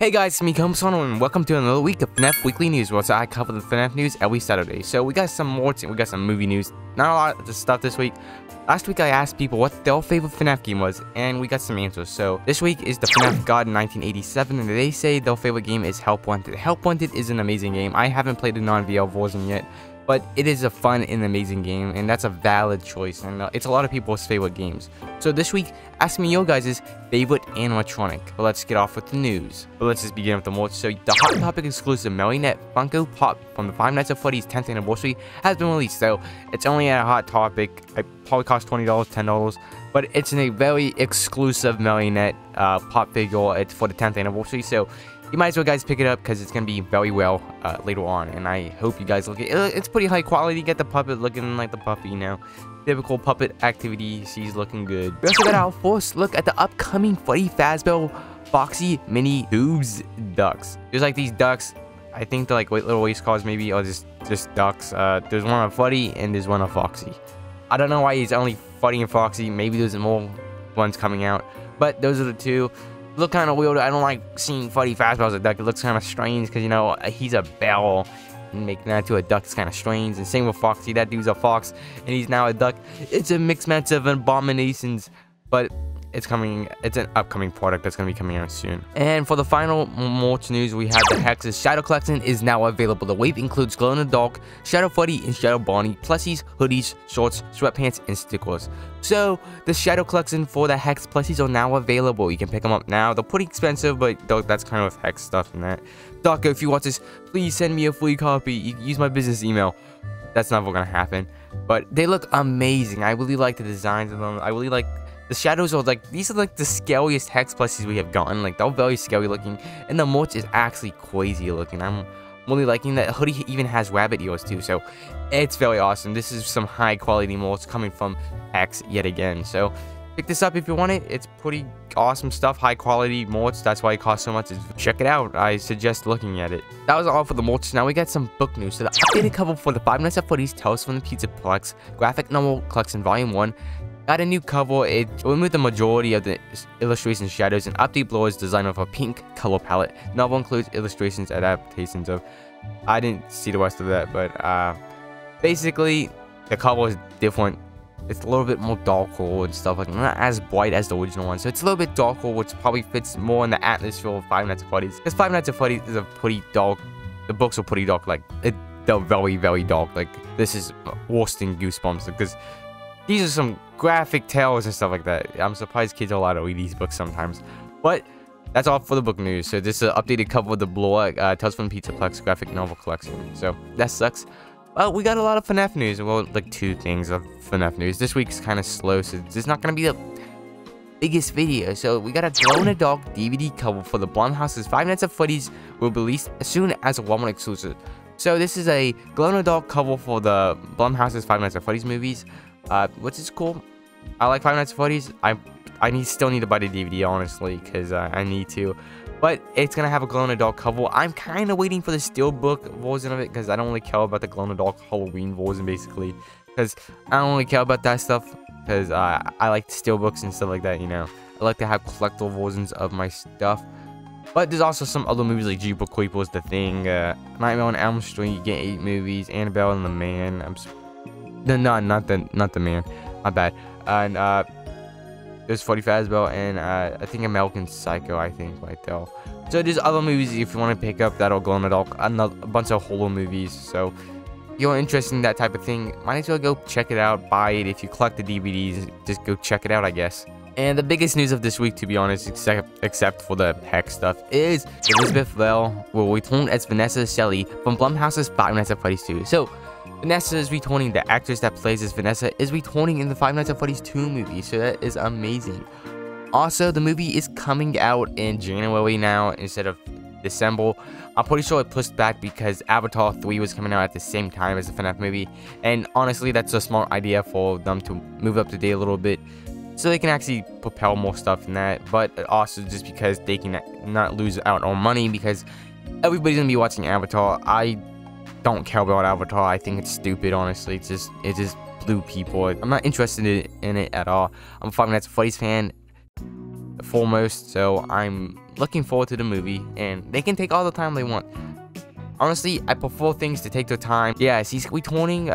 Hey guys, it's me Komasan, and welcome to another week of FNAF Weekly News, where I cover the FNAF news every Saturday. So we got some more, we got some movie news, not a lot of stuff this week. Last week I asked people what their favorite FNAF game was, and we got some answers. So this week is the FNAF God 1987, and they say their favorite game is Help Wanted. Help Wanted is an amazing game. I haven't played the non-VL version yet, but it is a fun and amazing game, and that's a valid choice, and it's a lot of people's favorite games. So this week, ask me your guys' favorite animatronic. But let's get off with the news. But let's just begin with the more. So the Hot Topic exclusive marionette Funko Pop from the Five Nights at Freddy's 10th anniversary has been released. So it's only at a Hot Topic. It probably costs $20, $10. But it's in a very exclusive marionette pop figure. It's for the 10th anniversary. So you might as well guys pick it up because it's going to be very well later on. And I hope you guys look at it. It's pretty high quality. You get the puppet looking like the puppy, you know. Typical puppet activity. She's looking good. We also got our first look at the upcoming Freddy Fazbear Boxy Mini Tubes Ducks. There's like these ducks. I think they're like little race cars maybe, or just ducks. There's one of Freddy and there's one of Foxy. I don't know why it's only Freddy and Foxy. Maybe there's more ones coming out. But those are the two. Look kind of weird. I don't like seeing Freddy Fazbear as a duck. It looks kind of strange because, you know, he's a barrel. And making that to a duck is kind of strange. And same with Foxy. That dude's a fox and he's now a duck. It's a mixed match of abominations. But it's coming. It's an upcoming product that's going to be coming out soon. And for the final March news, we have the HEX's Shadow Collection is now available. The wave includes glow-in-the-dark, Shadow Freddy, and Shadow Barney plushies, hoodies, shorts, sweatpants, and stickers. So the Shadow Collection for the HEX plushies are now available. You can pick them up now. They're pretty expensive, but that's kind of HEX stuff and that. Darko, if you watch this, please send me a free copy. You can use my business email. That's not going to happen. But they look amazing. I really like the designs of them. I really like... The shadows are like, these are like the scariest hex plushies we have gotten. Like, they're very scary looking. And the merch is actually crazy looking. I'm really liking that. Hoodie even has rabbit ears too. So it's very awesome. This is some high quality merch coming from Hex yet again. So pick this up if you want it. It's pretty awesome stuff. High quality merch. That's why it costs so much. Check it out. I suggest looking at it. That was all for the merch. Now we got some book news. So the updated cover for the Five Nights at Freddy's Tales from the Pizzaplex graphic novel collection volume 1. Got a new cover. It removed the majority of the illustration shadows and update blurs designed with a pink color palette. Novel includes illustrations and adaptations of... I didn't see the rest of that, but basically the cover is different. It's a little bit more darker and stuff like that. Not as bright as the original one, so it's a little bit darker, which probably fits more in the atmosphere of Five Nights at Freddy's. Because Five Nights at Freddy's is a pretty dark... The books are pretty dark, like they're very, very dark. Like this is worse than Goosebumps because these are some graphic tales and stuff like that. I'm surprised kids are allowed to read these books sometimes. But that's all for the book news. So this is an updated cover of the Blur Tales from Pizzaplex graphic novel collection. So that sucks. But we got a lot of FNAF news. Well, like two things of FNAF news. This week's kind of slow, so it's not going to be the biggest video. So we got a glow-in-the-dark DVD cover for the Blumhouse's Five Nights at Freddy's will be released as soon as a Walmart exclusive. So this is a glow-in-the-dark cover for the Blumhouse's Five Nights at Freddy's movies. Which is cool. I like Five Nights at Freddy's. I still need to buy the DVD, honestly, because I need to. But it's going to have a glow-in-the-dark cover. I'm kind of waiting for the Steelbook version of it, because I don't really care about the glow-in-the-dark Halloween version, basically. Because I don't really care about that stuff, because I like the Steelbooks and stuff like that, you know. I like to have collectible versions of my stuff. But there's also some other movies like Jeepers Creepers, The Thing, Nightmare on Elm Street, you get 8 movies, Annabelle and the Man, The Nun, not the Man, my bad. And there's Freddy Fazbear and I think American Psycho, I think, right there. So there's other movies if you want to pick up that'll glow in the dark, a bunch of horror movies. So if you're interested in that type of thing, might as well go check it out, buy it. If you collect the DVDs, just go check it out, I guess. And the biggest news of this week, to be honest, except for the hex stuff, is Elizabeth Lail will return as Vanessa Shelley from Blumhouse's Five Nights at Freddy's 2. So Vanessa is returning. The actress that plays as Vanessa is returning in the Five Nights at Freddy's 2 movie, so that is amazing. Also, the movie is coming out in January now instead of December. I'm pretty sure it pushed back because Avatar 3 was coming out at the same time as the FNAF movie, and honestly, that's a smart idea for them to move up the date a little bit so they can actually propel more stuff in that, but also just because they can not lose out on money because everybody's going to be watching Avatar. I don't care about Avatar. I think it's stupid, honestly. It just blew people. I'm not interested in it at all. I'm a Five Nights at Freddy's fan foremost, so I'm looking forward to the movie, and they can take all the time they want. Honestly, I prefer things to take their time. Yeah, I see squee-twirling.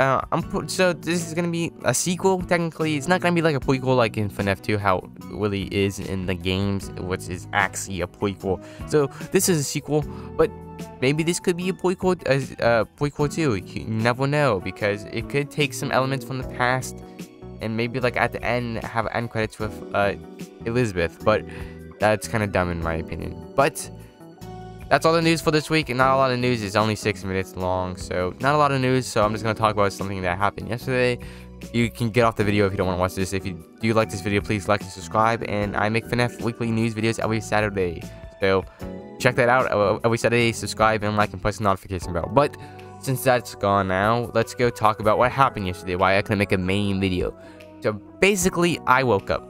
So this is gonna be a sequel, technically. It's not gonna be like a prequel like in FNAF 2, how it really is in the games, which is actually a prequel. So this is a sequel, but maybe this could be a prequel, too. You never know, because it could take some elements from the past, and maybe like at the end, have end credits with Elizabeth, but that's kind of dumb in my opinion. But that's all the news for this week, and not a lot of news. It's only 6 minutes long, so not a lot of news, so I'm just going to talk about something that happened yesterday. You can get off the video if you don't want to watch this. If you do like this video, please like and subscribe, and I make FNAF weekly news videos every Saturday, so check that out every Saturday. Subscribe and like and press the notification bell. But since that's gone now, let's go talk about what happened yesterday, why I couldn't make a main video. So basically, I woke up,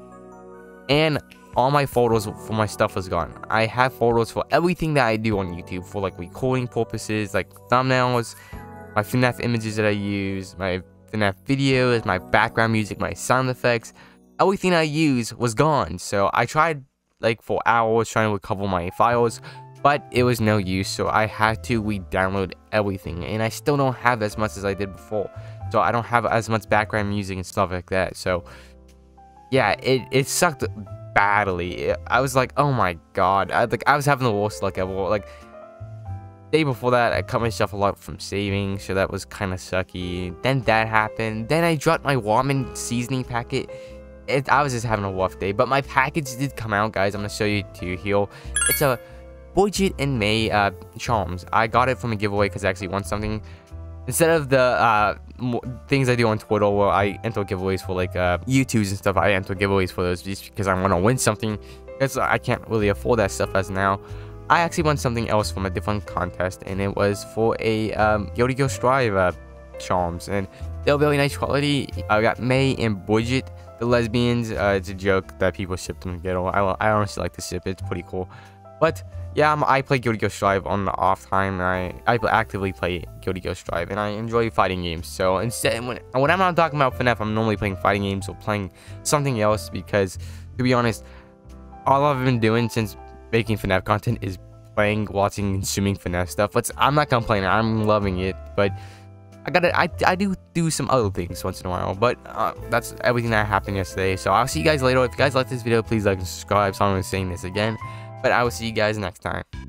and all my photos for my stuff was gone. I have photos for everything that I do on YouTube for like recording purposes, like thumbnails, my FNAF images that I use, my FNAF videos, my background music, my sound effects. Everything I use was gone. So I tried like for hours trying to recover my files, but it was no use. So I had to re-download everything, and I still don't have as much as I did before. So I don't have as much background music and stuff like that. So yeah, it sucked badly. I was like, oh my god, I was having the worst luck ever. Like day before that, I cut myself a lot from saving, so that was kind of sucky. Then that happened. Then I dropped my ramen seasoning packet. I was just having a rough day, but my package did come out, guys. I'm gonna show you to here. It's a Bridget and May charms. I got it from a giveaway because I actually won something instead of the things I do on Twitter where I enter giveaways for like YouTubes and stuff. I enter giveaways for those just because I want to win something, because I can't really afford that stuff as now. I actually won something else from a different contest, and it was for a Guilty Gear Strive charms, and they're very nice quality. I got May and Bridget, the lesbians. It's a joke that people ship them together. I honestly like to ship it. It's pretty cool. But yeah, I play Guilty Gear Strive on the off time, and I actively play Guilty Gear Strive, and I enjoy fighting games. So instead, when I'm not talking about FNAF, I'm normally playing fighting games or playing something else, because to be honest, all I've been doing since making FNAF content is playing, watching, consuming FNAF stuff. But I'm not complaining. I'm loving it, but I do some other things once in a while. But that's everything that happened yesterday. So I'll see you guys later. If you guys like this video, please like and subscribe. So I'm not saying this again. But I will see you guys next time.